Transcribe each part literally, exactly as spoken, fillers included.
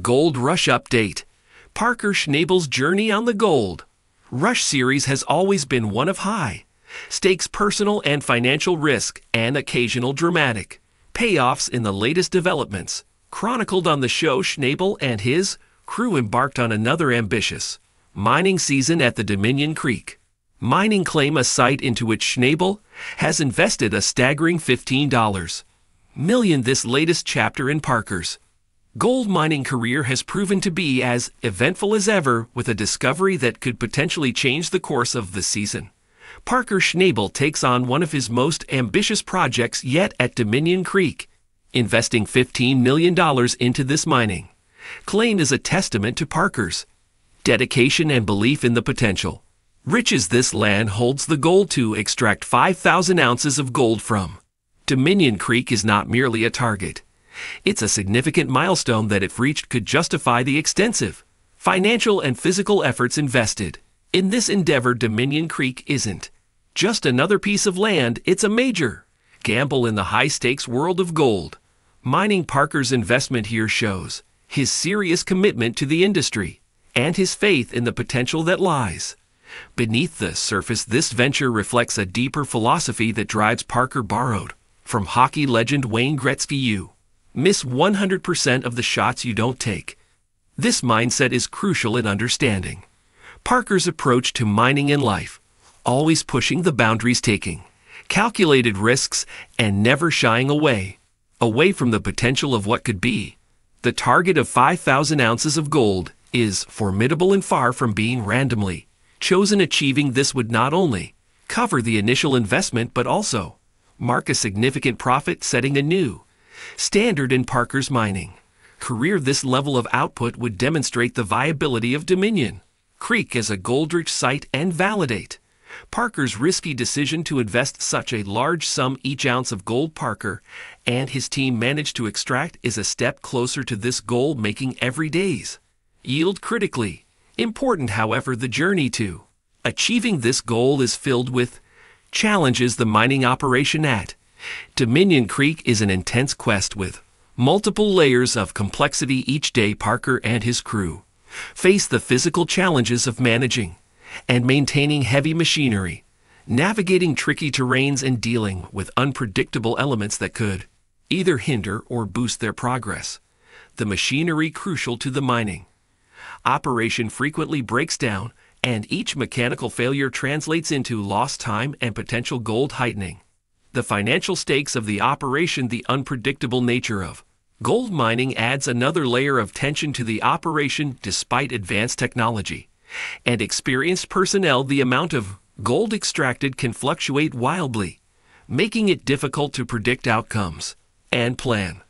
Gold Rush Update. Parker Schnabel's journey on the Gold Rush series has always been one of high stakes, personal and financial risk, and occasional dramatic payoffs in the latest developments. Chronicled on the show, Schnabel and his crew embarked on another ambitious mining season at the Dominion Creek mining claim, a site into which Schnabel has invested a staggering fifteen million dollars. This latest chapter in Parker's gold mining career has proven to be as eventful as ever, with a discovery that could potentially change the course of the season. Parker Schnabel takes on one of his most ambitious projects yet at Dominion Creek. Investing fifteen million dollars into this mining claim is a testament to Parker's dedication and belief in the potential riches this land holds. The goal to extract five thousand ounces of gold from Dominion Creek is not merely a target. It's a significant milestone that, if reached, could justify the extensive financial and physical efforts invested in this endeavor. Dominion Creek isn't just another piece of land, it's a major gamble in the high-stakes world of gold mining. Parker's investment here shows his serious commitment to the industry and his faith in the potential that lies beneath the surface. This venture reflects a deeper philosophy that drives Parker, borrowed from hockey legend Wayne Gretzky: you miss one hundred percent of the shots you don't take. This mindset is crucial in understanding Parker's approach to mining and life, always pushing the boundaries, taking calculated risks, and never shying away away from the potential of what could be. The target of five thousand ounces of gold is formidable and far from being randomly chosen. Achieving this would not only cover the initial investment but also mark a significant profit, setting a new standard in Parker's mining career. This level of output would demonstrate the viability of Dominion Creek as a gold-rich site and validate Parker's risky decision to invest such a large sum. Each ounce of gold Parker and his team managed to extract is a step closer to this goal, making every day's yield critically important. However, the journey to achieving this goal is filled with challenges. The mining operation at Dominion Creek is an intense quest with multiple layers of complexity. Each day, Parker and his crew face the physical challenges of managing and maintaining heavy machinery, navigating tricky terrains, and dealing with unpredictable elements that could either hinder or boost their progress. The machinery crucial to the mining operation frequently breaks down, and each mechanical failure translates into lost time and potential gold, heightening the financial stakes of the operation. The unpredictable nature of gold mining adds another layer of tension to the operation. Despite advanced technology and experienced personnel, the amount of gold extracted can fluctuate wildly, making it difficult to predict outcomes and plan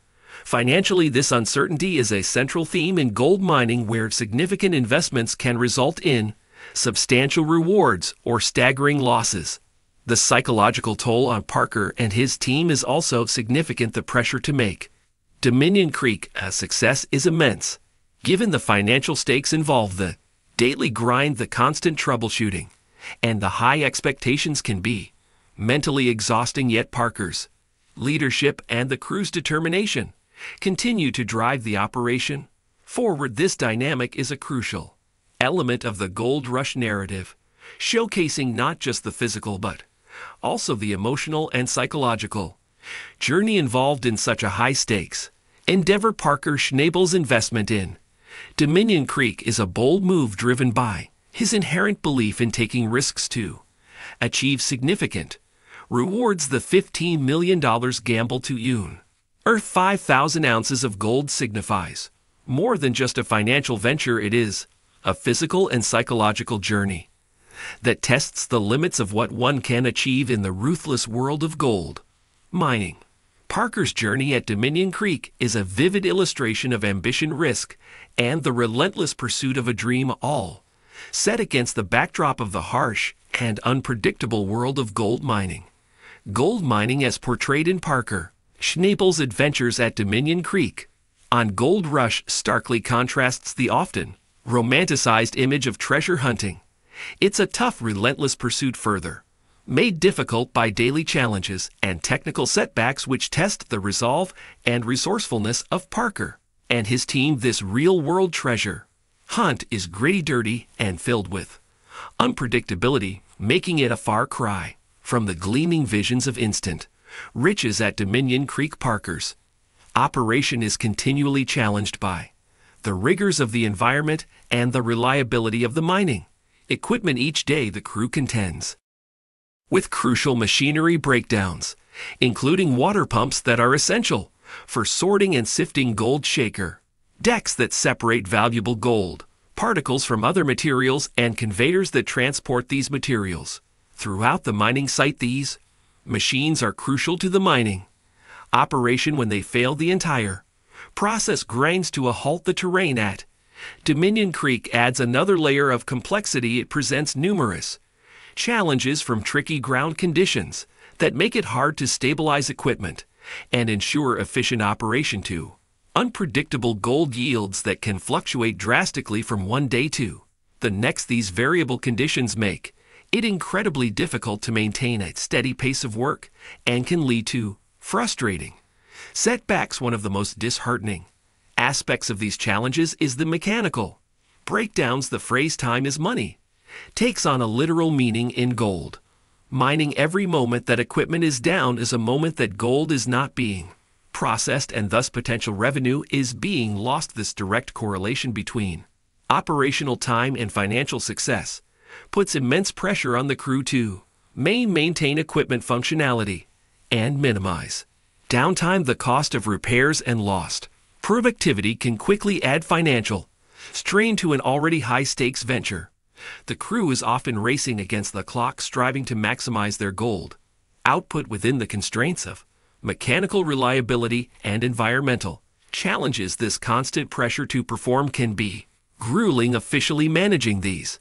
financially. This uncertainty is a central theme in gold mining, where significant investments can result in substantial rewards or staggering losses. The psychological toll on Parker and his team is also significant. The pressure to make Dominion Creek a success is immense, given the financial stakes involved. The daily grind, the constant troubleshooting, and the high expectations can be mentally exhausting. Yet Parker's leadership and the crew's determination continue to drive the operation forward. This dynamic is a crucial element of the Gold Rush narrative, showcasing not just the physical but also the emotional and psychological journey involved in such a high-stakes endeavor. Parker Schnabel's investment in Dominion Creek is a bold move, driven by his inherent belief in taking risks to achieve significant rewards. The fifteen million dollars gamble to earn five thousand ounces of gold signifies more than just a financial venture. It is a physical and psychological journey that tests the limits of what one can achieve in the ruthless world of gold mining. Parker's journey at Dominion Creek is a vivid illustration of ambition, risk, and the relentless pursuit of a dream, all set against the backdrop of the harsh and unpredictable world of gold mining. Gold mining, as portrayed in Parker Schnabel's adventures at Dominion Creek on Gold Rush, starkly contrasts the often romanticized image of treasure hunting. It's a tough, relentless pursuit, further made difficult by daily challenges and technical setbacks, which test the resolve and resourcefulness of Parker and his team this real-world treasure hunt is gritty, dirty, and filled with unpredictability, making it a far cry from the gleaming visions of instant riches at Dominion Creek. Parker's operation is continually challenged by the rigors of the environment and the reliability of the mining equipment. Each day, the crew contends with crucial machinery breakdowns, including water pumps that are essential for sorting and sifting gold, shaker decks that separate valuable gold particles from other materials, and conveyors that transport these materials throughout the mining site. These machines are crucial to the mining operation. When they fail, the entire process grinds to a halt. The terrain at Dominion Creek adds another layer of complexity. It presents numerous challenges, from tricky ground conditions that make it hard to stabilize equipment and ensure efficient operation to unpredictable gold yields that can fluctuate drastically from one day to the next. These variable conditions make it incredibly difficult to maintain a steady pace of work and can lead to frustrating setbacks. One of the most disheartening aspects of these challenges is the mechanical breakdowns. The phrase "time is money" takes on a literal meaning in gold mining. Every moment that equipment is down is a moment that gold is not being processed, and thus potential revenue is being lost. This direct correlation between operational time and financial success puts immense pressure on the crew to maintain equipment functionality and minimize downtime. The cost of repairs and lost productivity can quickly add financial strain to an already high-stakes venture. The crew is often racing against the clock, striving to maximize their gold output within the constraints of mechanical reliability and environmental challenges. This constant pressure to perform can be grueling. Officially managing these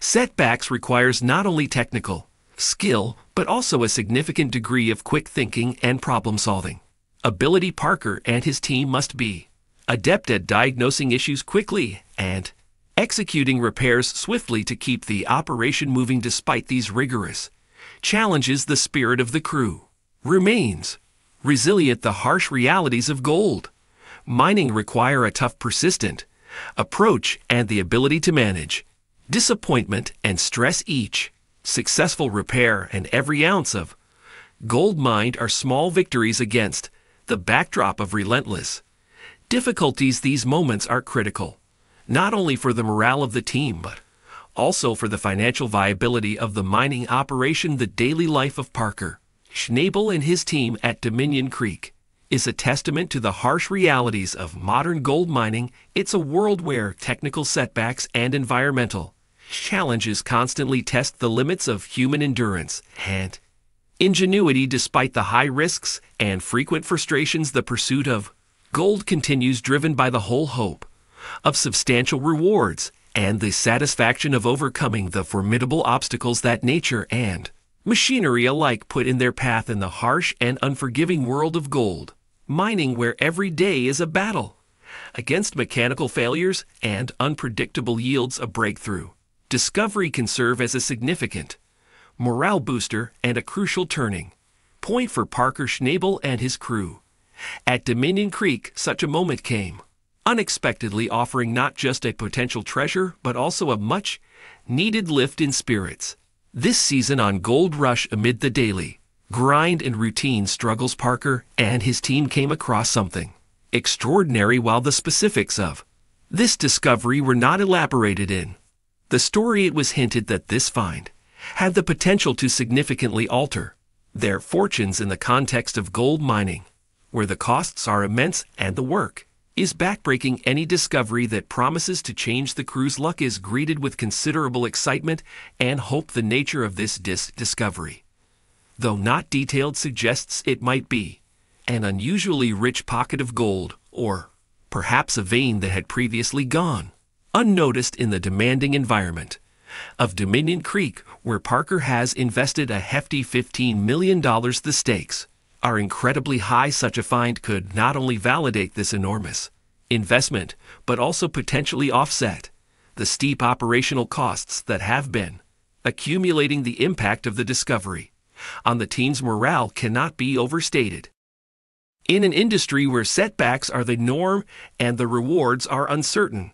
setbacks requires not only technical skill, but also a significant degree of quick thinking and problem-solving ability. Parker and his team must be adept at diagnosing issues quickly and executing repairs swiftly to keep the operation moving. Despite these rigorous challenges, the spirit of the crew remains resilient. The harsh realities of gold mining require a tough, persistent approach and the ability to manage disappointment and stress. Each successful repair and every ounce of gold mined are small victories against the backdrop of relentless difficulties. These moments are critical, not only for the morale of the team, but also for the financial viability of the mining operation. The daily life of Parker Schnabel and his team at Dominion Creek is a testament to the harsh realities of modern gold mining. It's a world where technical setbacks and environmental challenges constantly test the limits of human endurance and ingenuity. Despite the high risks and frequent frustrations, the pursuit of gold continues, driven by the whole hope of substantial rewards and the satisfaction of overcoming the formidable obstacles that nature and machinery alike put in their path. In the harsh and unforgiving world of gold mining, where every day is a battle against mechanical failures and unpredictable yields, a breakthrough discovery can serve as a significant morale booster and a crucial turning point for Parker Schnabel and his crew. At Dominion Creek, such a moment came unexpectedly, offering not just a potential treasure, but also a much-needed lift in spirits. This season on Gold Rush, amid the daily grind and routine struggles, Parker and his team came across something extraordinary. While the specifics of this discovery were not elaborated in the story, it was hinted that this find had the potential to significantly alter their fortunes in the context of gold mining, where the costs are immense and the work is backbreaking. Any discovery that promises to change the crew's luck is greeted with considerable excitement and hope. The nature of this dis discovery, though not detailed, suggests it might be an unusually rich pocket of gold, or perhaps a vein that had previously gone unnoticed in the demanding environment of Dominion Creek, where Parker has invested a hefty fifteen million dollars. The stakes are incredibly high. Such a find could not only validate this enormous investment, but also potentially offset the steep operational costs that have been accumulating. The impact of the discovery on the team's morale cannot be overstated. in an industry where setbacks are the norm and the rewards are uncertain.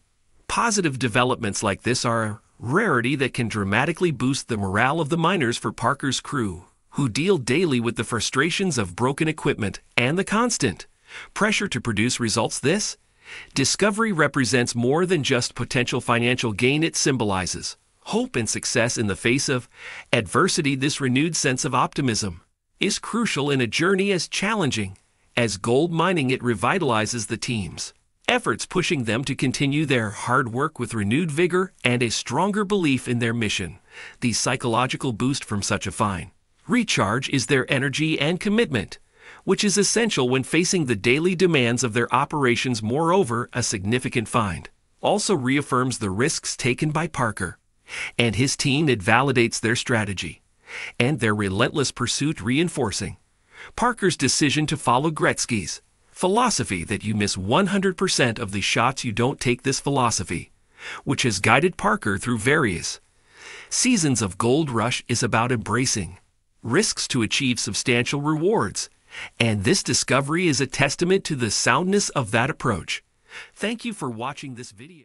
Positive developments like this are a rarity that can dramatically boost the morale of the miners for Parker's crew, who deal daily with the frustrations of broken equipment and the constant pressure to produce results. This discovery represents more than just potential financial gain. It symbolizes hope and success in the face of adversity. This renewed sense of optimism is crucial in a journey as challenging as gold mining. It revitalizes the team's efforts, pushing them to continue their hard work with renewed vigor and a stronger belief in their mission. The psychological boost from such a fine recharge is their energy and commitment, which is essential when facing the daily demands of their operations. Moreover, a significant find also reaffirms the risks taken by Parker and his team. It validates their strategy and their relentless pursuit, reinforcing Parker's decision to follow Gretzky's philosophy that you miss one hundred percent of the shots you don't take. This philosophy, which has guided Parker through various seasons of Gold Rush, is about embracing risks to achieve substantial rewards, and this discovery is a testament to the soundness of that approach. Thank you for watching this video.